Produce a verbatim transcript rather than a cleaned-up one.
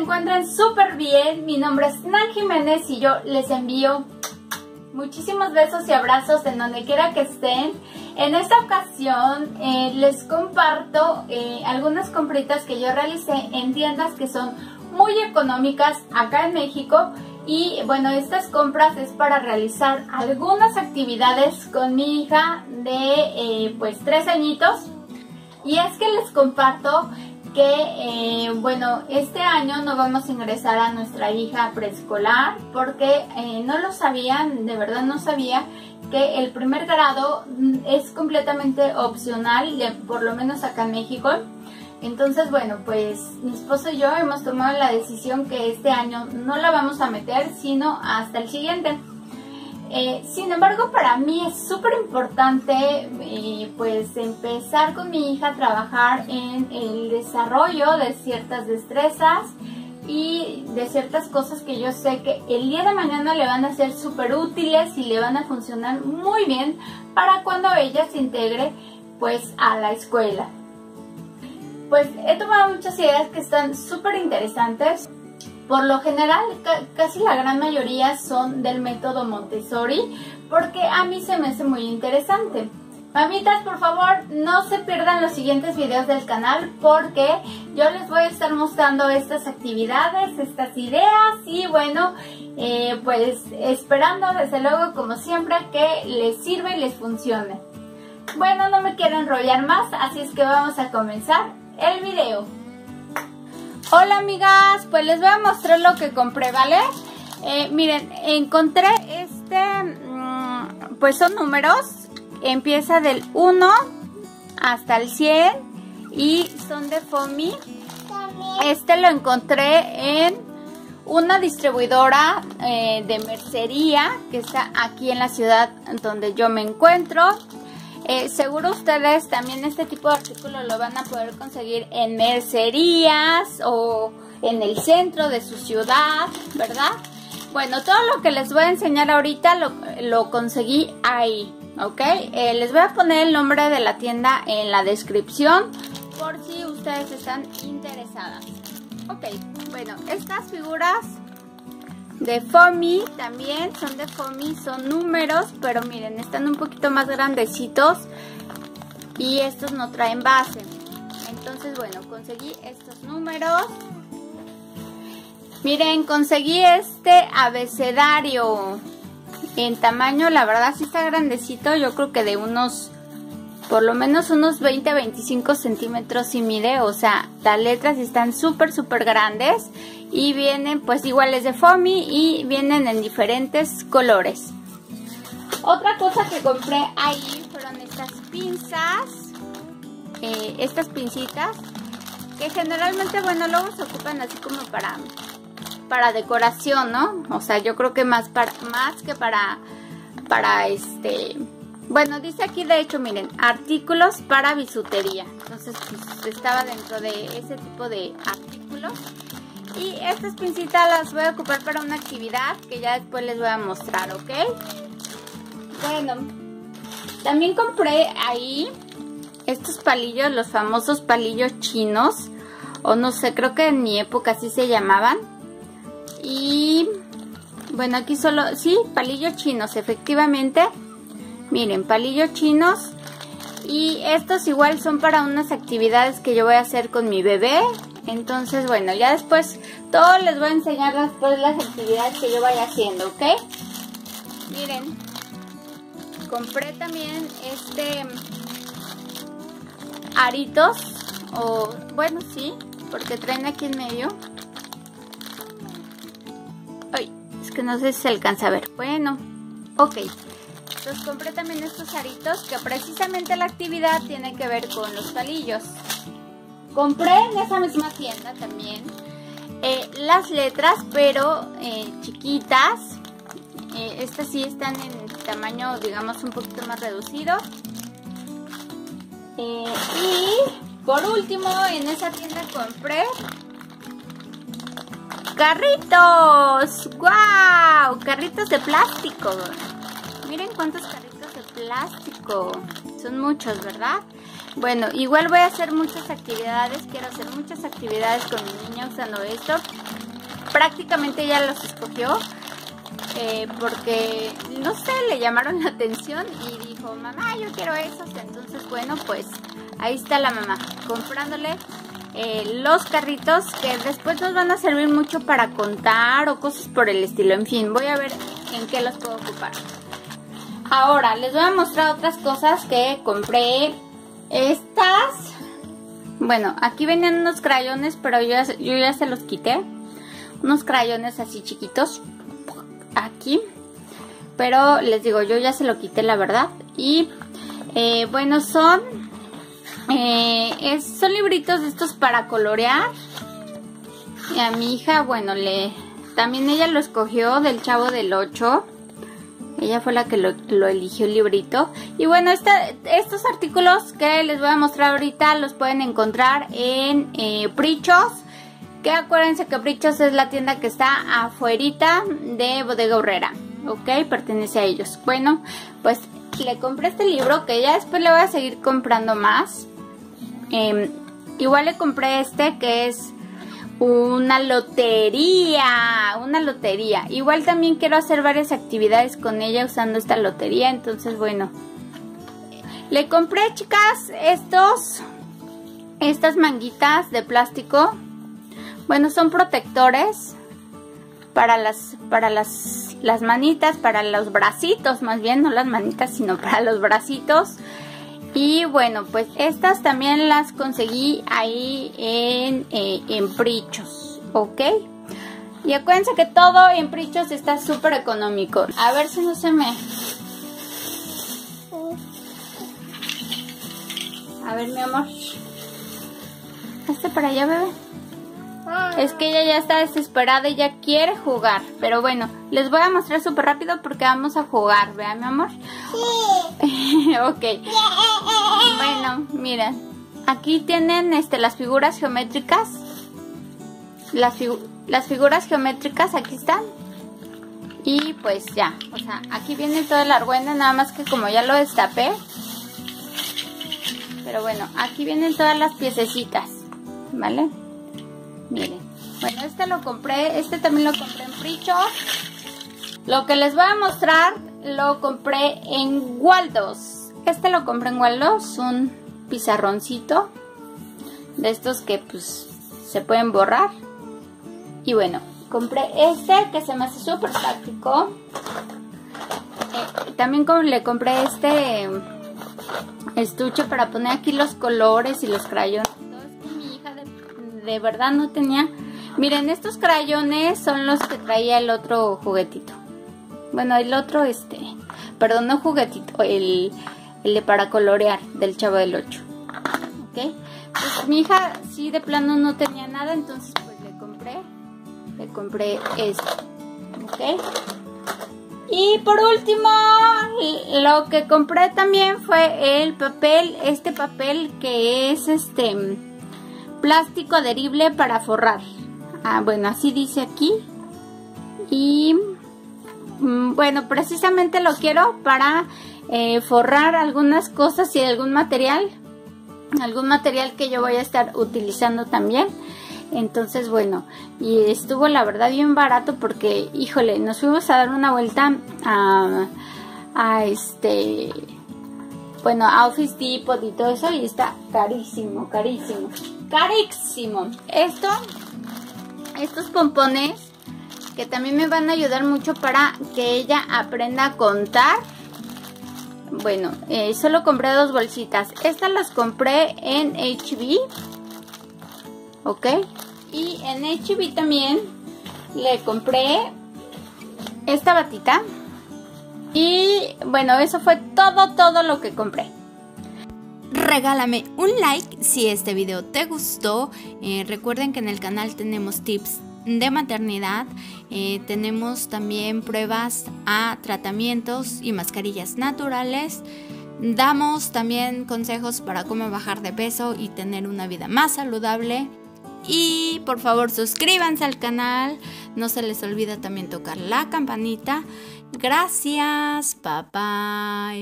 encuentren súper bien. Mi nombre es Nan Jiménez y yo les envío muchísimos besos y abrazos en donde quiera que estén. En esta ocasión eh, les comparto eh, algunas compritas que yo realicé en tiendas que son muy económicas acá en México. Y bueno, estas compras es para realizar algunas actividades con mi hija de eh, pues tres añitos. Y es que les comparto que eh, bueno, este año no vamos a ingresar a nuestra hija preescolar porque eh, no lo sabían, de verdad no sabía que el primer grado es completamente opcional, por lo menos acá en México. Entonces, bueno, pues mi esposo y yo hemos tomado la decisión que este año no la vamos a meter, sino hasta el siguiente. Eh, sin embargo, para mí es súper importante eh, pues empezar con mi hija a trabajar en el desarrollo de ciertas destrezas y de ciertas cosas que yo sé que el día de mañana le van a ser súper útiles y le van a funcionar muy bien para cuando ella se integre pues a la escuela. Pues he tomado muchas ideas que están súper interesantes. Por lo general, ca casi la gran mayoría son del método Montessori, porque a mí se me hace muy interesante. Mamitas, por favor, no se pierdan los siguientes videos del canal, porque yo les voy a estar mostrando estas actividades, estas ideas y bueno, eh, pues esperando desde luego, como siempre, que les sirva y les funcione. Bueno, no me quiero enrollar más, así es que vamos a comenzar el video. Hola amigas, pues les voy a mostrar lo que compré, ¿vale? Eh, miren, encontré este, pues son números, empieza del uno hasta el cien y son de Fomi. Este lo encontré en una distribuidora eh, de mercería que está aquí en la ciudad donde yo me encuentro. Eh, seguro ustedes también este tipo de artículo lo van a poder conseguir en mercerías o en el centro de su ciudad, ¿verdad? Bueno, todo lo que les voy a enseñar ahorita lo, lo conseguí ahí, ¿ok? Eh, les voy a poner el nombre de la tienda en la descripción por si ustedes están interesadas. Ok, bueno, estas figuras de Fomi también son de Fomi, son números, pero miren, están un poquito más grandecitos y estos no traen base. Entonces, bueno, conseguí estos números. Miren, conseguí este abecedario en tamaño, la verdad sí está grandecito, yo creo que de unos, por lo menos unos veinte a veinticinco centímetros sí mide, o sea, las letras están súper, súper grandes. Y vienen pues iguales de Fomi y vienen en diferentes colores. Otra cosa que compré ahí fueron estas pinzas, eh, estas pincitas, que generalmente, bueno, luego se ocupan así como para, para decoración, ¿no? O sea, yo creo que más, para, más que para, para este... Bueno, dice aquí de hecho, miren, artículos para bisutería. Entonces pues, estaba dentro de ese tipo de artículos. Y estas pincitas las voy a ocupar para una actividad que ya después les voy a mostrar, ¿ok? Bueno, también compré ahí estos palillos, los famosos palillos chinos. O no sé, creo que en mi época así se llamaban. Y bueno, aquí solo, sí, palillos chinos, efectivamente. Miren, palillos chinos. Y estos igual son para unas actividades que yo voy a hacer con mi bebé. Entonces, bueno, ya después todo les voy a enseñar después las actividades que yo vaya haciendo, ¿ok? Miren, compré también este aritos, o bueno, sí, porque traen aquí en medio. Ay, es que no sé si se alcanza a ver. Bueno, ok. Entonces compré también estos aritos que precisamente la actividad tiene que ver con los palillos. Compré en esa misma tienda también eh, las letras, pero eh, chiquitas. Eh, estas sí están en tamaño, digamos, un poquito más reducido. Eh, y por último, en esa tienda compré carritos. ¡Wow! Carritos de plástico. Miren cuántos carritos de plástico. Son muchos, ¿verdad? Bueno, igual voy a hacer muchas actividades, quiero hacer muchas actividades con mi niño usando esto. Prácticamente ya los escogió, eh, porque, no sé, le llamaron la atención y dijo, mamá, yo quiero esos. Entonces, bueno, pues ahí está la mamá, comprándole eh, los carritos que después nos van a servir mucho para contar o cosas por el estilo. En fin, voy a ver en qué los puedo ocupar. Ahora, les voy a mostrar otras cosas que compré. Estas, bueno, aquí venían unos crayones, pero yo ya, yo ya se los quité. Unos crayones así chiquitos, aquí. Pero les digo, yo ya se lo quité, la verdad. Y, eh, bueno, son, eh, es, son libritos estos para colorear. Y a mi hija, bueno, le también ella lo escogió, del Chavo del Ocho. Ella fue la que lo, lo eligió el librito. Y bueno, esta, estos artículos que les voy a mostrar ahorita los pueden encontrar en eh, Prichos. Que acuérdense que Prichos es la tienda que está afuerita de Bodega Aurrera. Ok, pertenece a ellos. Bueno, pues le compré este libro que ya después le voy a seguir comprando más. Eh, igual le compré este que es... Una lotería, una lotería. Igual también quiero hacer varias actividades con ella usando esta lotería. Entonces, bueno. Le compré, chicas, estos, estas manguitas de plástico. Bueno, son protectores para las, para las, las manitas, para los bracitos, más bien, no las manitas, sino para los bracitos. Y bueno, pues estas también las conseguí ahí en, eh, en Prichos, ¿ok? Y acuérdense que todo en Prichos está súper económico. A ver si no se me... A ver, mi amor. Hazte para allá, bebé. Es que ella ya está desesperada y ya quiere jugar. Pero bueno, les voy a mostrar súper rápido porque vamos a jugar, ¿verdad, mi amor? Sí. Ok. Bueno, miren. Aquí tienen este, las figuras geométricas. Las, figu las figuras geométricas, aquí están. Y pues ya. O sea, aquí viene todo el argüende, nada más que como ya lo destapé. Pero bueno, aquí vienen todas las piececitas, ¿vale? Miren, bueno, este lo compré, este también lo compré en Prichos. Lo que les voy a mostrar lo compré en Waldos. Este lo compré en Waldos, un pizarroncito de estos que pues se pueden borrar. Y bueno, compré este que se me hace súper práctico. Eh, también le compré este estuche para poner aquí los colores y los crayones. De verdad no tenía. Miren, estos crayones son los que traía el otro juguetito. Bueno, el otro este. Perdón, no juguetito. El, el de para colorear del Chavo del Ocho. ¿Ok? Pues mi hija sí de plano no tenía nada. Entonces pues le compré. Le compré esto. ¿Ok? Y por último, lo que compré también fue el papel. Este papel que es este... plástico adherible para forrar. Ah, bueno, así dice aquí. Y bueno, precisamente lo quiero para eh, forrar algunas cosas y algún material. Algún material que yo voy a estar utilizando también. Entonces, bueno, y estuvo la verdad bien barato porque, híjole, nos fuimos a dar una vuelta a, a este... Bueno, a Office Depot y todo eso y está carísimo, carísimo. Carísimo. Esto, estos pompones que también me van a ayudar mucho para que ella aprenda a contar. Bueno, eh, solo compré dos bolsitas. Estas las compré en H B. Ok. Y en H B también le compré esta batita. Y bueno, eso fue todo, todo lo que compré. Regálame un like si este video te gustó. Eh, recuerden que en el canal tenemos tips de maternidad. Eh, tenemos también pruebas a tratamientos y mascarillas naturales. Damos también consejos para cómo bajar de peso y tener una vida más saludable. Y por favor suscríbanse al canal. No se les olvida también tocar la campanita. Gracias, bye bye.